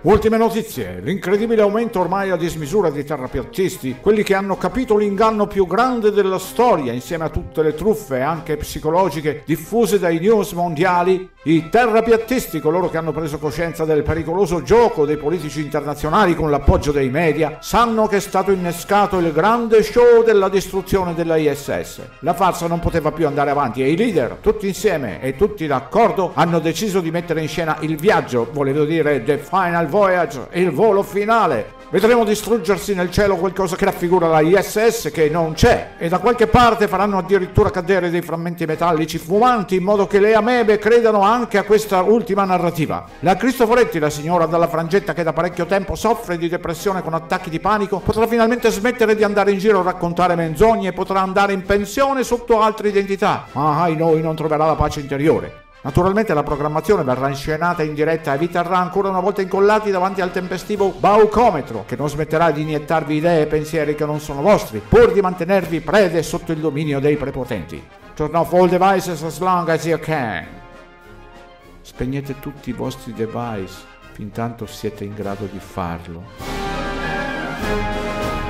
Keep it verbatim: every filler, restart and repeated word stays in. Ultime notizie, l'incredibile aumento ormai a dismisura di terrapiattisti, quelli che hanno capito l'inganno più grande della storia insieme a tutte le truffe, anche psicologiche, diffuse dai news mondiali, i terrapiattisti, coloro che hanno preso coscienza del pericoloso gioco dei politici internazionali con l'appoggio dei media, sanno che è stato innescato il grande show della distruzione della I S S. La farsa non poteva più andare avanti e i leader, tutti insieme e tutti d'accordo, hanno deciso di mettere in scena il viaggio, volevo dire The Final Voyage, il volo finale. Vedremo distruggersi nel cielo qualcosa che raffigura la I S S che non c'è, e da qualche parte faranno addirittura cadere dei frammenti metallici fumanti in modo che le amebe credano anche a questa ultima narrativa. La Cristoforetti, la signora dalla frangetta che da parecchio tempo soffre di depressione con attacchi di panico, potrà finalmente smettere di andare in giro a raccontare menzogne e potrà andare in pensione sotto altre identità, ma ai noi non troverà la pace interiore. Naturalmente la programmazione verrà inscenata in diretta e vi terrà ancora una volta incollati davanti al tempestivo baucometro, che non smetterà di iniettarvi idee e pensieri che non sono vostri, pur di mantenervi prede sotto il dominio dei prepotenti. Turn off all devices as long as you can. Spegnete tutti i vostri device, fintanto siete in grado di farlo.